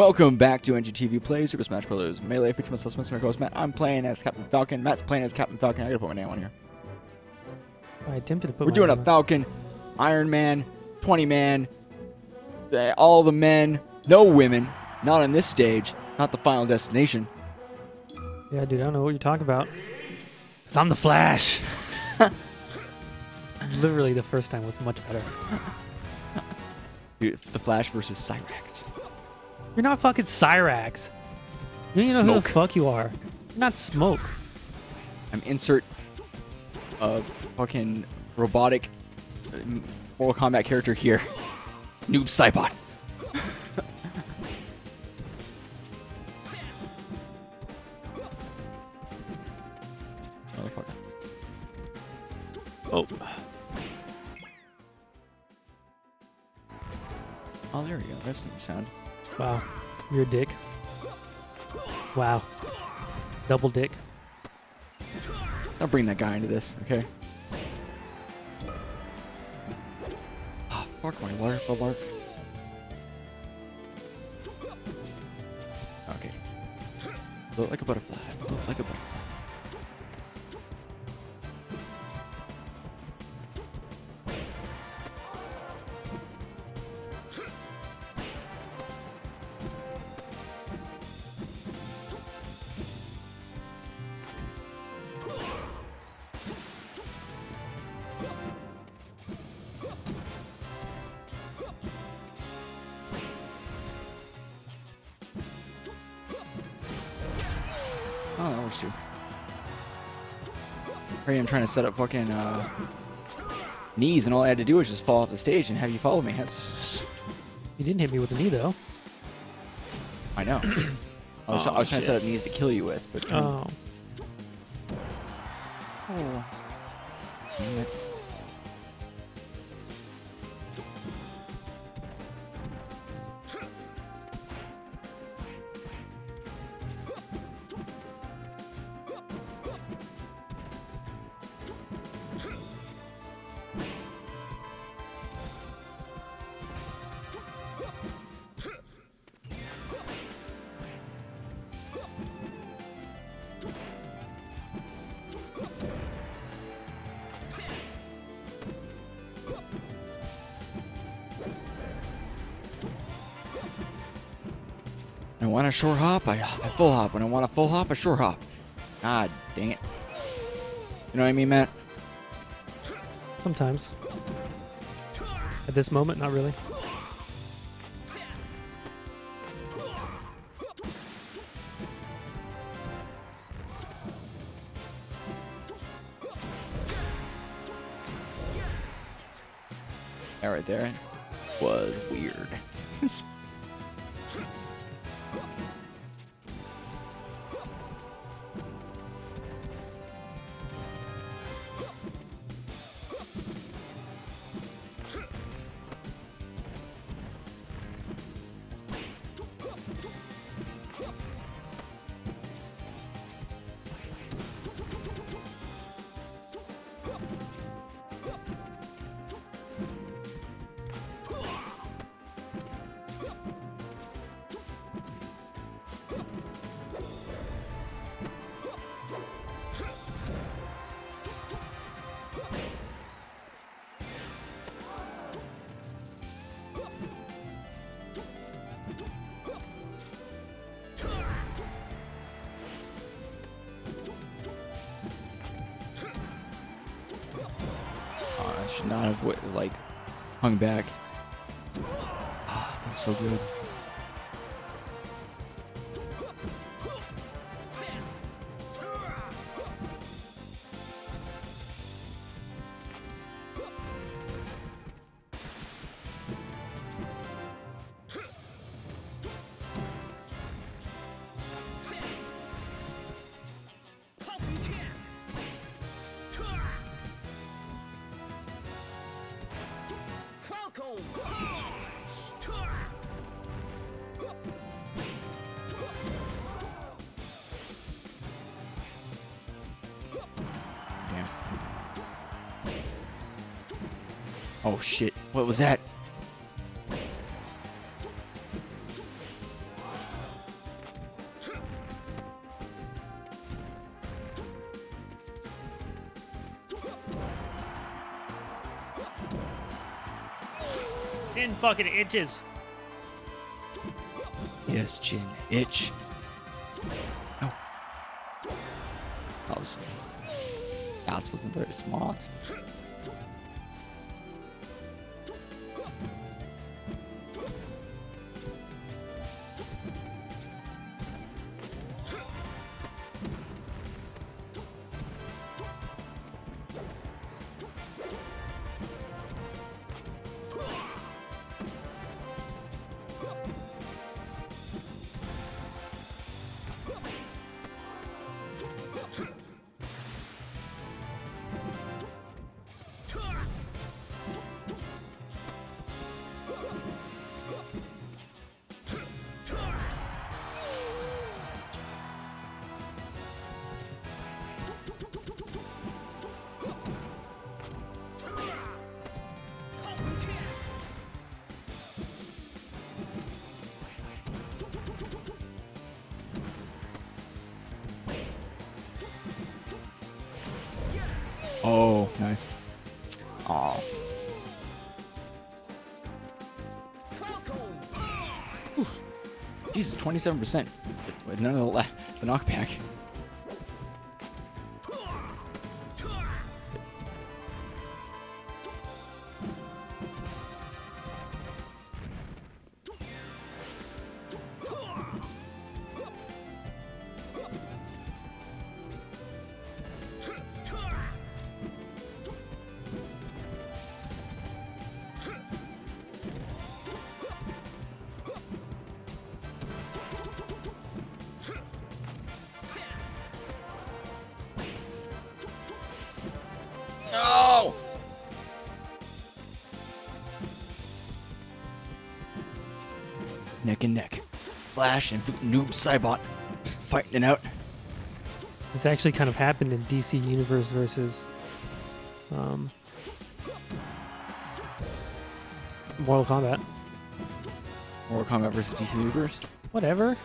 Welcome back to NGTV Play, Super Smash Bros. Melee, featuring myself, my co-host Matt. I'm playing as Captain Falcon. Matt's playing as Captain Falcon. I gotta put my name on here. I attempted to put We're doing a Falcon, Iron Man, 20-man, all the men, no women, not on this stage, not the Final Destination. Yeah, dude, I don't know what you're talking about. 'Cause I'm the Flash. Literally, the first time was much better. Dude, the Flash versus Cyrax. You're not fucking Cyrax. You don't even know who the fuck you are. You're not Smoke. I'm insert a fucking robotic Mortal Kombat character here. Noob Saibot. Motherfucker. Oh. Oh, there we go. That's some sound. Wow, you're a dick. Wow. Double dick. Don't bring that guy into this, okay? Ah, oh, fuck my larp, a larp. Okay. Look like a butterfly. Look like a butterfly. Oh, that works too. Here I am trying to set up fucking knees, and all I had to do was just fall off the stage and have you follow me. That's... You didn't hit me with a knee, though. I know. I was trying to set up knees to kill you with, but... Oh. Oh. Damn it. I want a short hop, I full hop. When I want a full hop, I short hop. God dang it. You know what I mean, Matt? Sometimes. At this moment, not really. That right there was weird. Should not have like hung back. Ah, that's so good. Damn. Oh shit, what was that? Skin fucking itches. Yes, Jin. Itch. No. Oh, snap. That wasn't very smart. Oh, nice. Aw. Jesus, 27%. With none of the knockback. Neck and neck. Flash and Noob Saibot fighting it out. This actually kind of happened in DC Universe versus Mortal Kombat. Mortal Kombat versus DC Universe? Whatever.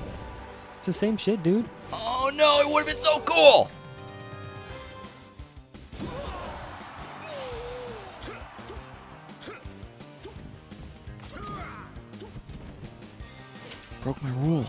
It's the same shit, dude. Oh no, it would have been so cool! Broke my rule.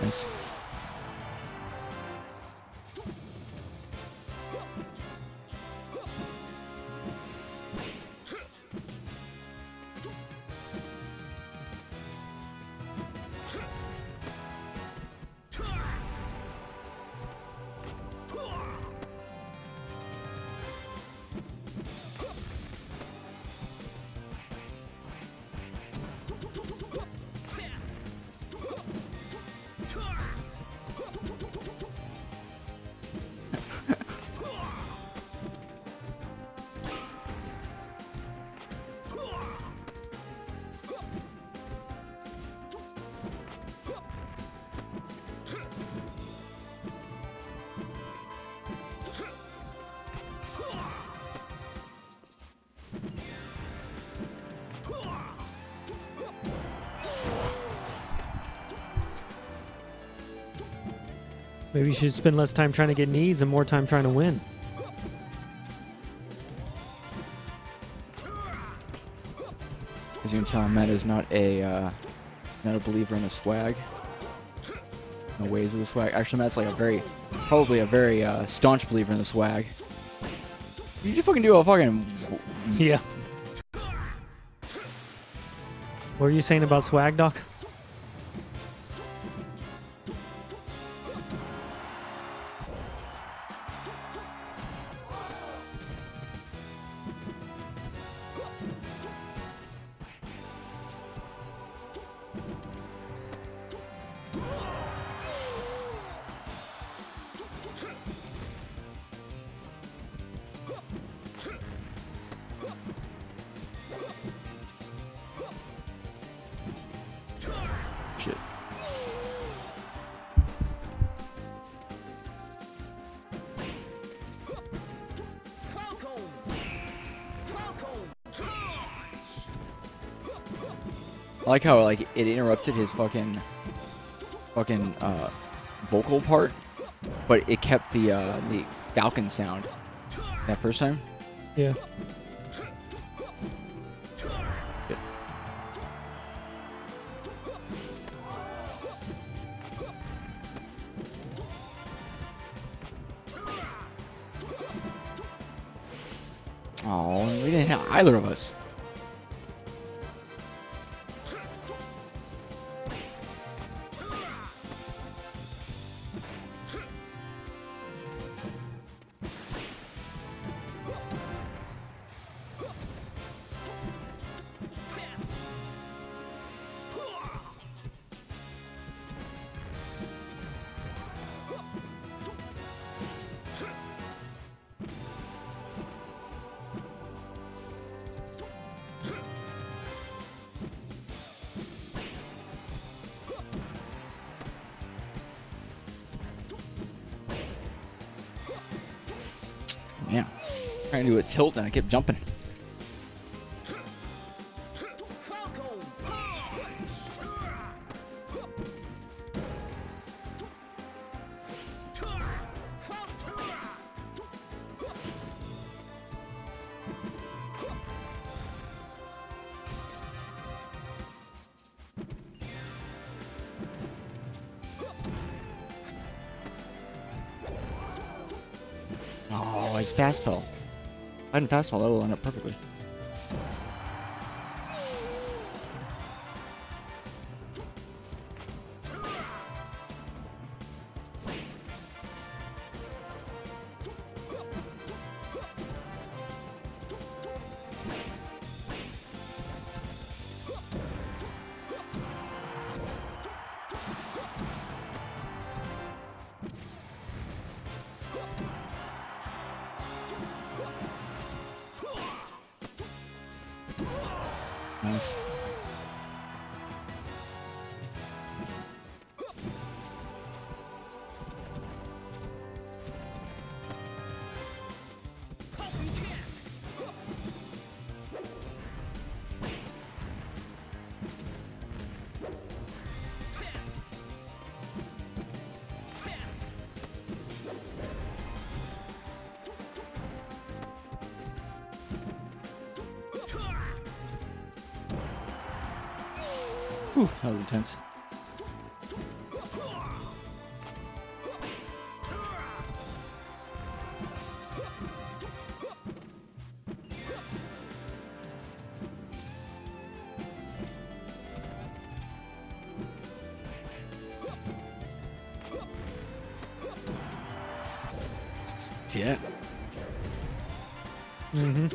Nice. Maybe you should spend less time trying to get knees and more time trying to win. As you can tell, Matt is not a not a believer in the swag, in the ways of the swag. Actually, Matt's like probably a very staunch believer in the swag. You just fucking do a fucking yeah. What were you saying about swag, Doc? I like how like it interrupted his fucking vocal part, but it kept the Falcon sound that first time. Yeah. Good. Oh, we didn't have either of us. Yeah, trying to do a tilt and I kept jumping. Oh, he's fast fell. If I didn't fast fall, that will line up perfectly. Nice. Whew, that was intense. See that? Mm-hmm.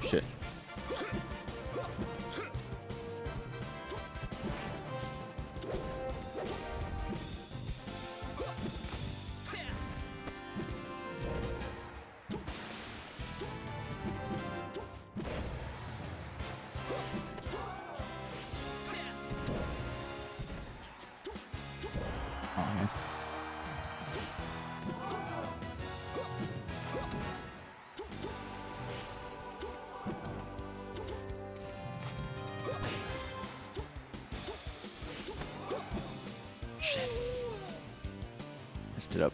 Shit. Shit. Messed it up.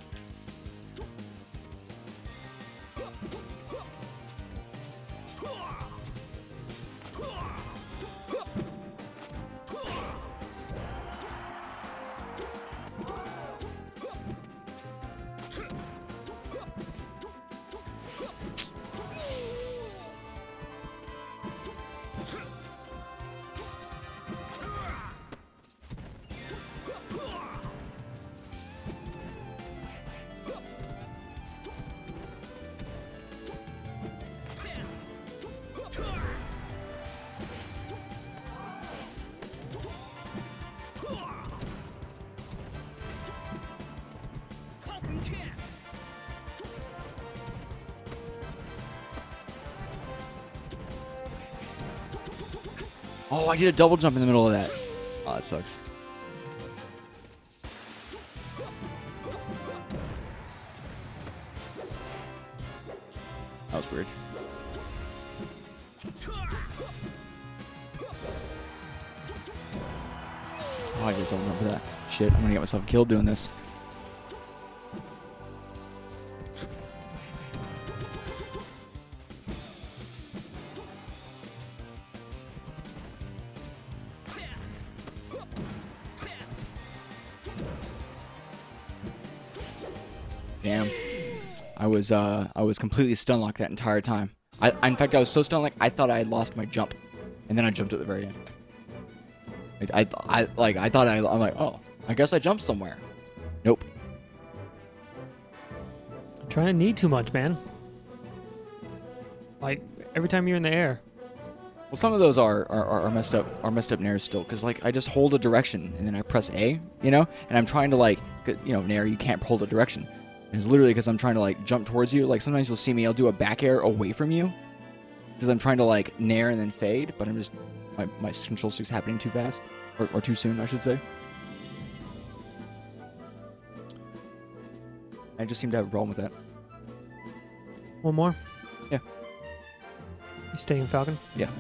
Oh, I did a double jump in the middle of that. Oh, that sucks. That was weird. I just don't remember that. Shit, I'm gonna get myself killed doing this. Damn. I was completely stun locked that entire time. In fact, I was so stun locked I thought I had lost my jump, and then I jumped at the very end. I'm like, oh, I guess I jumped somewhere. Nope. I'm trying to need too much, man. Like every time you're in the air. Well, some of those are messed up nairs still, because like I just hold a direction and then I press A, you know, and I'm trying to like, you know, nair you can't hold a direction. And it's literally because I'm trying to like jump towards you. Like sometimes you'll see me, I'll do a back air away from you because I'm trying to like nair and then fade, but I'm just my control stick's happening too fast or too soon, I should say. I just seem to have a problem with that. One more. Yeah. You staying Falcon? Yeah.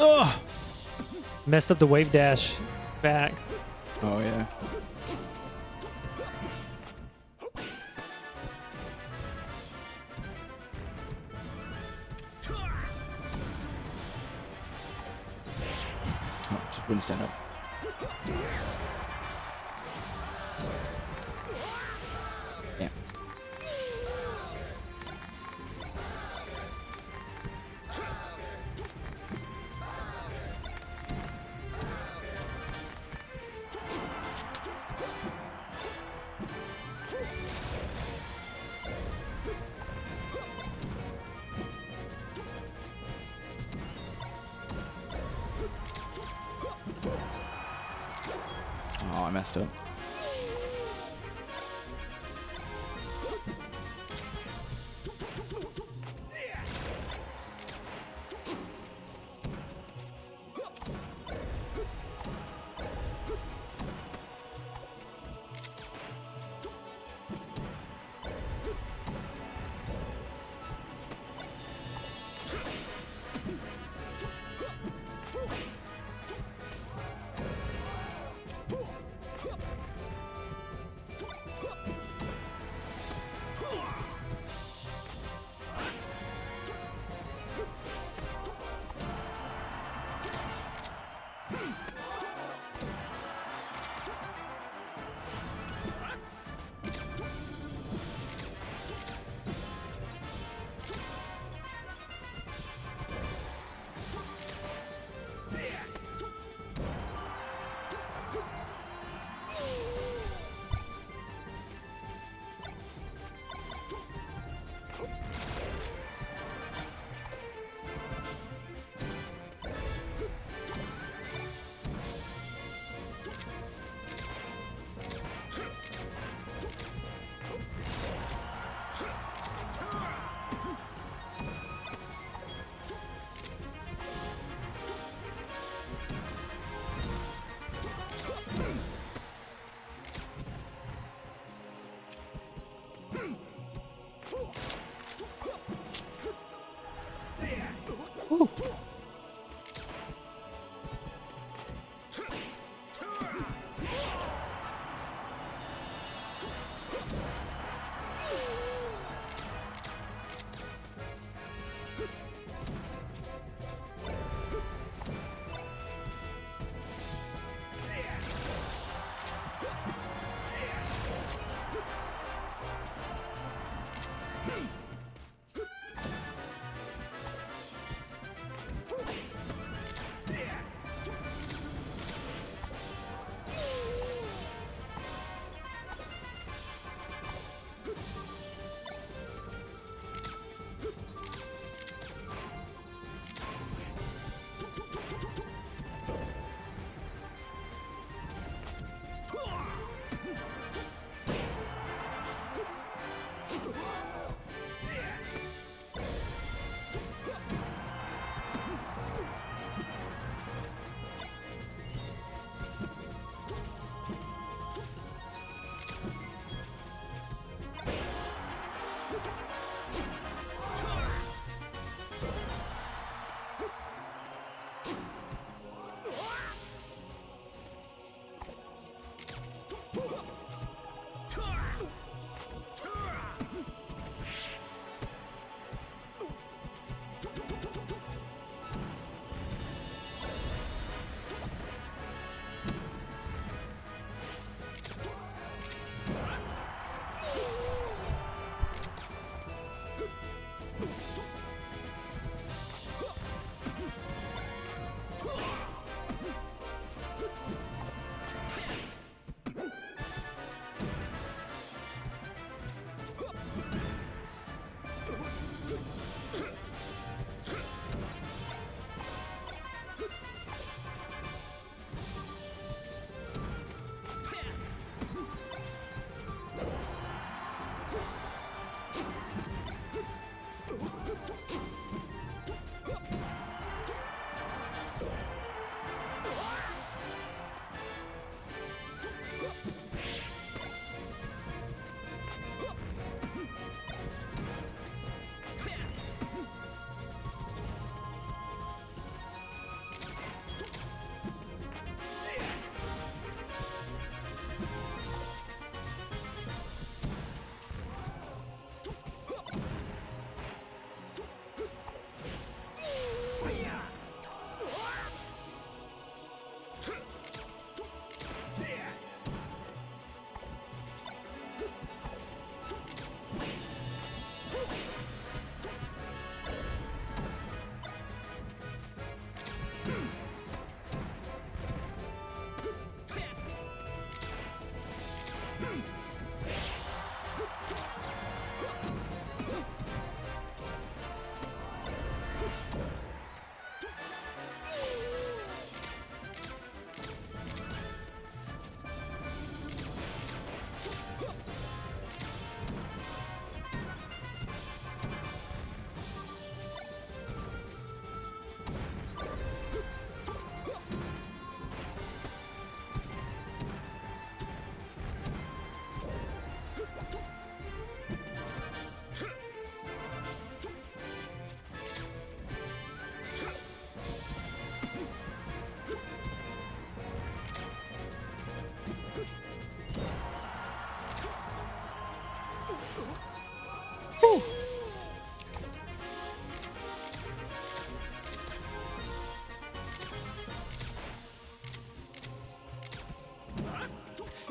Ugh. Messed up the wave dash back. Oh, yeah. Oh, just wouldn't stand up. Messed up.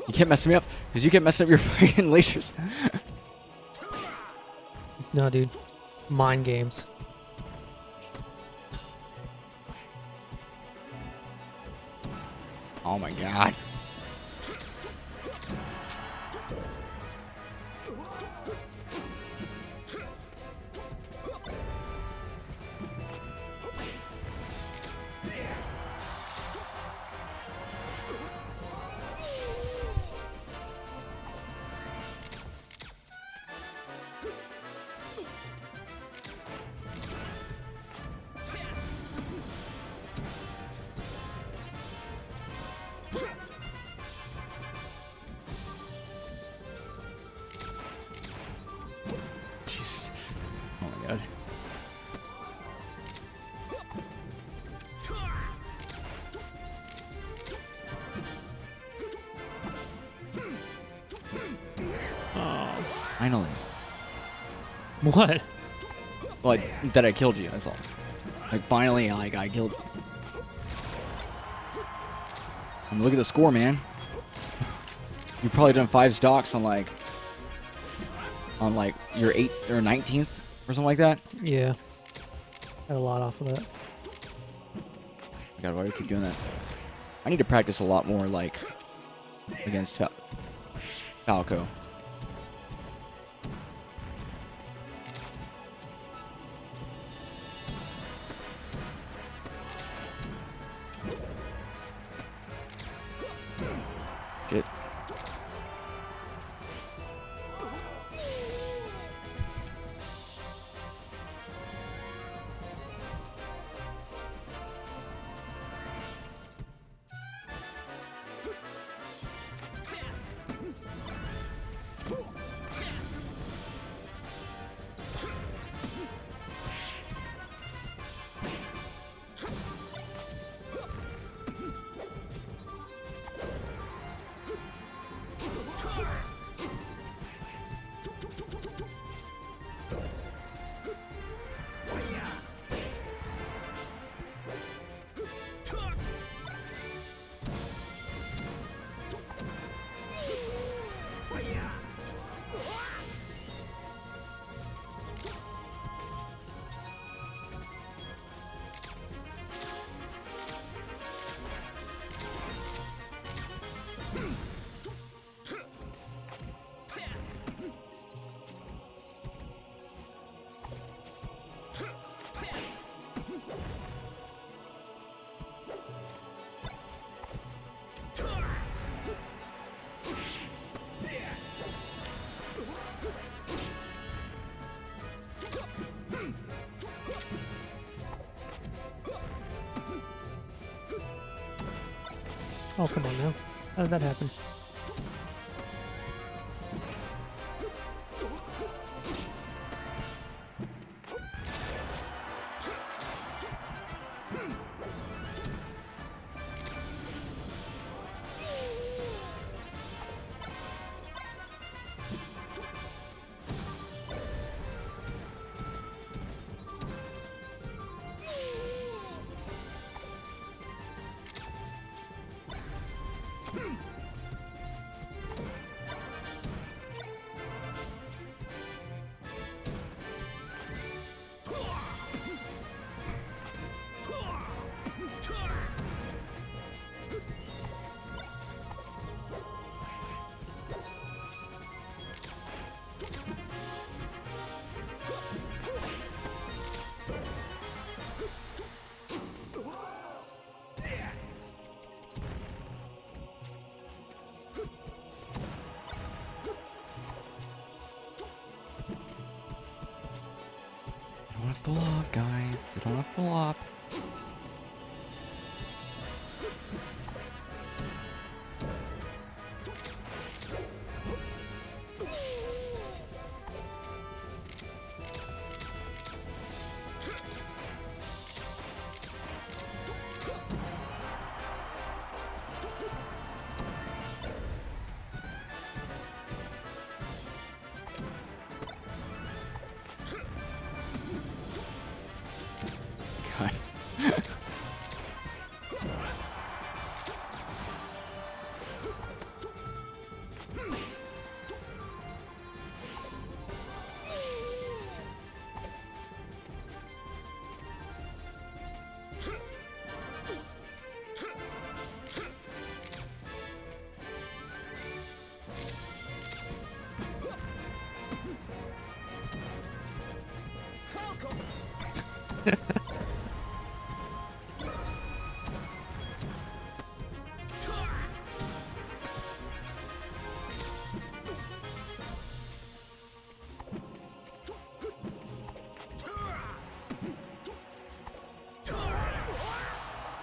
You can't mess me up, because you kept messing up your fucking lasers. No, dude. Mind games. Oh my god. Finally. What? Like, that I killed you, that's all. Like, finally, like, I killed you. I mean, look at the score, man. You've probably done 5 stocks on, like, on like your 8th or 19th or something like that. Yeah. Got a lot off of that. God, why do you keep doing that? I need to practice a lot more, like, against Falco. Shit. Oh, come on now. How did that happen? Full up, guys. Sit on a full up.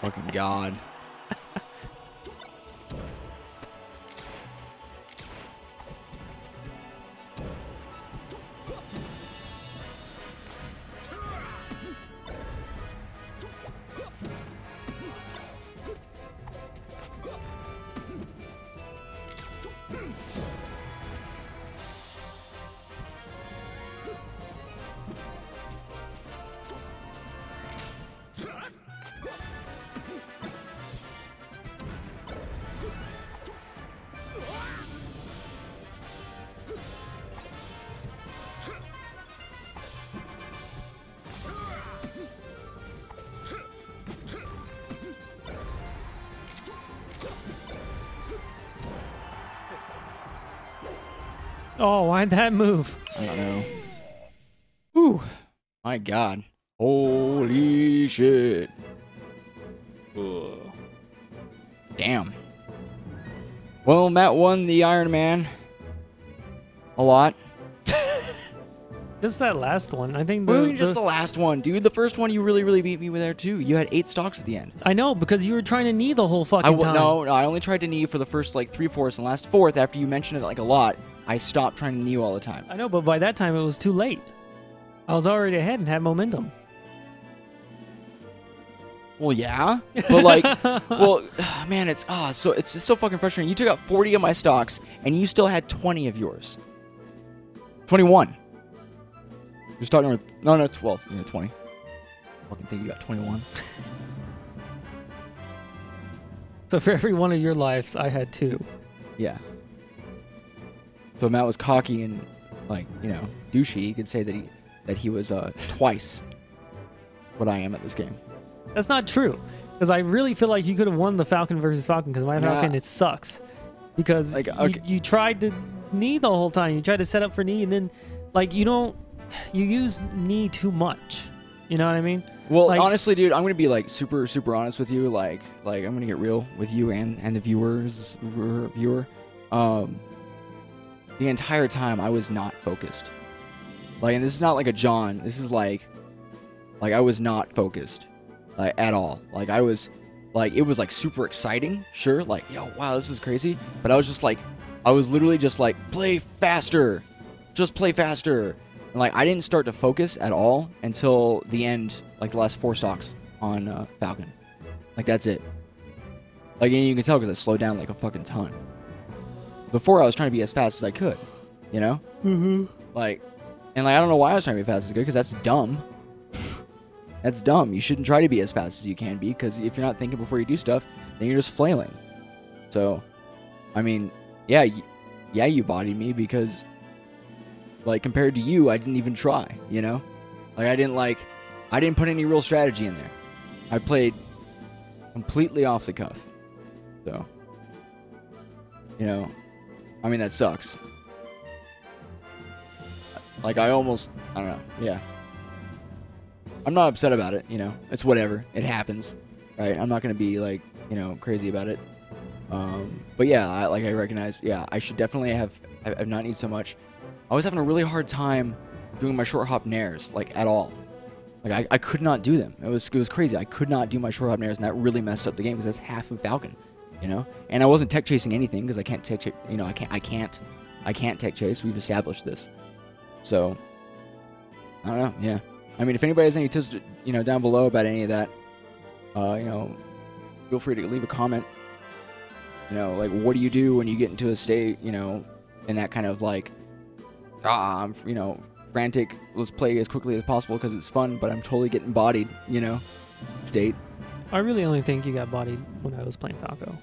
Fucking God. Oh, why'd that move? I don't know. Ooh. My God. Holy shit. Ugh. Damn. Well, Matt won the Iron Man. A lot. Just that last one. I think just the last one, dude. The first one you really beat me with there too. You had 8 stocks at the end. I know, because you were trying to knee the whole fucking time. No, I only tried to knee for the first like 3/4 and last 4th. After you mentioned it like a lot, I stopped trying to knee all the time. I know, but by that time it was too late. I was already ahead and had momentum. Well, yeah, but like, well, man, it's so fucking frustrating. You took out 40 of my stocks and you still had 20 of yours. 21. You're starting with, no, 12. Yeah, 20. I fucking think you got 21. So for every one of your lives, I had 2. Yeah. So Matt was cocky and, like, you know, douchey. You could say that he was twice what I am at this game. That's not true, because I really feel like you could have won the Falcon versus Falcon, because my Falcon, it sucks. Because like, okay. you tried to knee the whole time. You tried to set up for knee, and then, like, you don't... You use knee too much, you know what I mean? Well, like, honestly, dude, I'm gonna be like super honest with you. Like I'm gonna get real with you and the viewer. The entire time I was not focused. Like, and this is not like a John. This is like I was not focused, like at all. Like I was, like it was like super exciting, sure. Like, yo, wow, this is crazy. But I was just like, I was literally just like, play faster, just play faster. Like, I didn't start to focus at all until the end, like the last 4 stocks on Falcon. Like, that's it. Like, and you can tell because I slowed down like a fucking ton. Before, I was trying to be as fast as I could, you know? Mm-hmm. Like, and like, I don't know why I was trying to be as fast as I could, because that's dumb. That's dumb. You shouldn't try to be as fast as you can be, because if you're not thinking before you do stuff, then you're just flailing. So, I mean, yeah, you bodied me, because... Like, compared to you, I didn't even try, you know? Like, I didn't put any real strategy in there. I played completely off the cuff. So, you know, I mean, that sucks. Like, I don't know, yeah. I'm not upset about it, you know? It's whatever. It happens, right? I'm not going to be, like, you know, crazy about it. But yeah, I recognize, yeah, I should definitely have, I've not need so much. I was having a really hard time doing my short hop nairs, like, at all. Like, I could not do them. It was crazy. I could not do my short hop nairs, and that really messed up the game, because that's half of Falcon, you know? And I wasn't tech chasing anything, because I can't tech chase, you know, I can't tech chase. We've established this. So, I don't know, yeah. I mean, if anybody has any tips, you know, down below about any of that, you know, feel free to leave a comment. You know, like, what do you do when you get into a state, you know, in that kind of, like, I'm, you know, frantic, let's play as quickly as possible because it's fun, but I'm totally getting bodied, you know, state. I really only think you got bodied when I was playing Falco.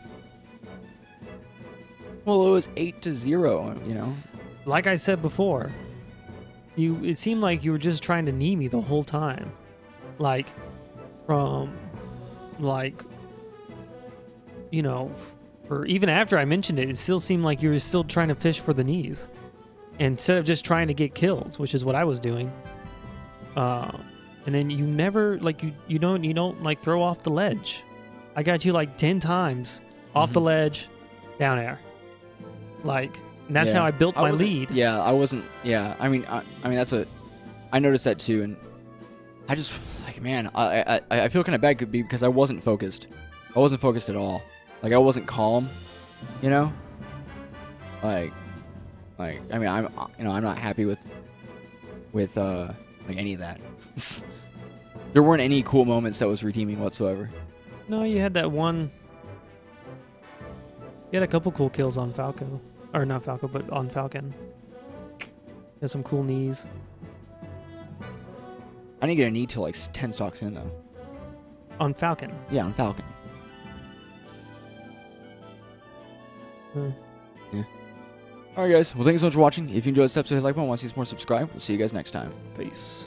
Well, it was 8-0, you know. Like I said before, it seemed like you were just trying to knee me the whole time. Like, from, like, you know, or even after I mentioned it, it still seemed like you were still trying to fish for the knees. Instead of just trying to get kills, which is what I was doing, and then you never like you don't like throw off the ledge. I got you like 10 times off the ledge, down air, like, and that's how I built my lead. Yeah, I wasn't. Yeah, I mean, I mean that's a. I noticed that too, and I just like, man, I feel kind of bad because I wasn't focused. I wasn't focused at all. Like, I wasn't calm, you know. Like, I mean, I'm, you know, I'm not happy with like any of that. There weren't any cool moments that was redeeming whatsoever. No, you had that one. You had a couple cool kills on Falco, or not Falco, but on Falcon. You had some cool knees. I didn't get a knee till like 10 stocks in though. On Falcon. Yeah, on Falcon. Hmm. Yeah. Alright guys, well, thank you so much for watching. If you enjoyed this episode, hit the like button. Want to see us more, subscribe. We'll see you guys next time. Peace.